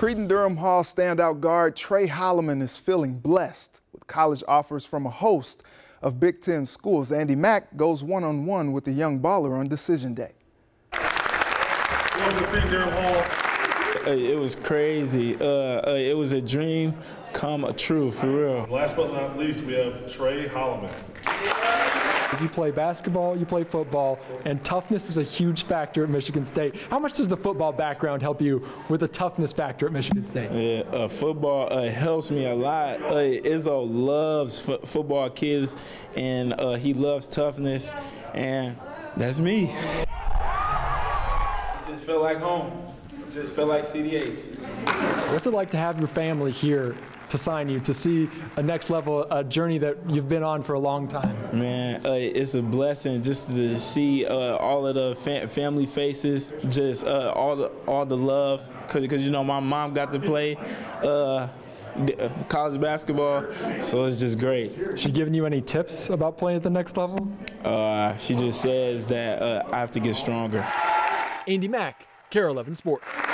Cretin-Derham Hall standout guard Tre Holloman is feeling blessed with college offers from a host of Big Ten schools. Andy Mack goes one-on-one with the young baller on decision day. It was crazy. It was a dream come true, for real. Last but not least, we have Tre Holloman. You play basketball, you play football, and toughness is a huge factor at Michigan State. How much does the football background help you with the toughness factor at Michigan State? Yeah, football helps me a lot. Izzo loves football kids, and he loves toughness, and that's me. It just felt like home. It just felt like CDH. What's it like to have your family here to sign you, to see a next level, a journey that you've been on for a long time? Man, it's a blessing just to see all of the family faces, just all the love, because you know my mom got to play college basketball, so it's just great. She giving you any tips about playing at the next level? She just says that I have to get stronger. Andy Mack, KARE 11 Sports.